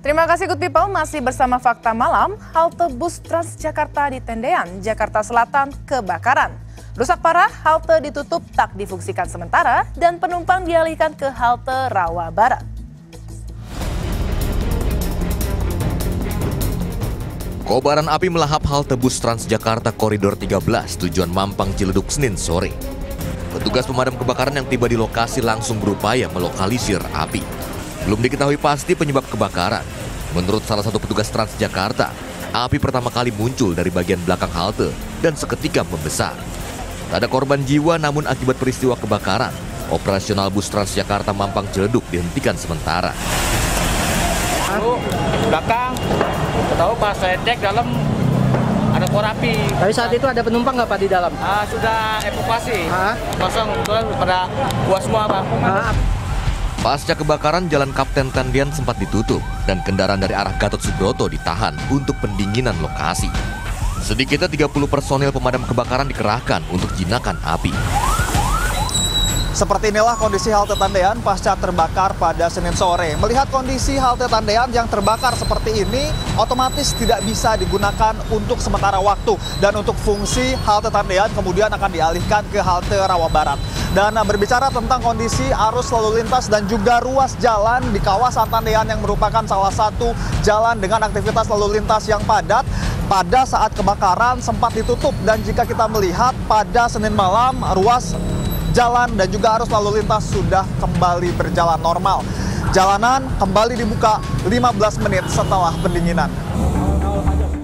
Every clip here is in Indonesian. Terima kasih Good People, masih bersama Fakta Malam. Halte bus Transjakarta di Tendean, Jakarta Selatan kebakaran. Rusak parah, halte ditutup tak difungsikan sementara dan penumpang dialihkan ke halte Rawa Barat. Kobaran api melahap halte bus Transjakarta Koridor 13 tujuan Mampang Ciledug Senin sore. Petugas pemadam kebakaran yang tiba di lokasi langsung berupaya melokalisir api. Belum diketahui pasti penyebab kebakaran. Menurut salah satu petugas Transjakarta, api pertama kali muncul dari bagian belakang halte dan seketika membesar. Tak ada korban jiwa, namun akibat peristiwa kebakaran, operasional bus Transjakarta Mampang Ciledug dihentikan sementara. Belakang, tahu pas saya cek dalam ada kor api. Tapi saat itu ada penumpang nggak Pak di dalam? Sudah evakuasi, kosong, kebetulan pada buas semua Pak. Pasca kebakaran, jalan Kapten Tendean sempat ditutup dan kendaraan dari arah Gatot Sudoto ditahan untuk pendinginan lokasi. Sedikitnya 30 personil pemadam kebakaran dikerahkan untuk jinakan api. Seperti inilah kondisi halte Tendean pasca terbakar pada Senin sore. Melihat kondisi halte Tendean yang terbakar seperti ini, otomatis tidak bisa digunakan untuk sementara waktu. Dan untuk fungsi halte Tendean kemudian akan dialihkan ke halte Rawa Barat. Dan berbicara tentang kondisi arus lalu lintas dan juga ruas jalan di kawasan Tendean yang merupakan salah satu jalan dengan aktivitas lalu lintas yang padat, pada saat kebakaran sempat ditutup. Dan jika kita melihat pada Senin malam, ruas jalan dan juga arus lalu lintas sudah kembali berjalan normal. Jalanan kembali dibuka 15 menit setelah pendinginan.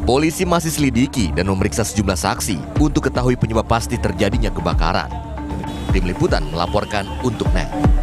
Polisi masih selidiki dan memeriksa sejumlah saksi untuk ketahui penyebab pasti terjadinya kebakaran. Tim Liputan melaporkan untuk NET.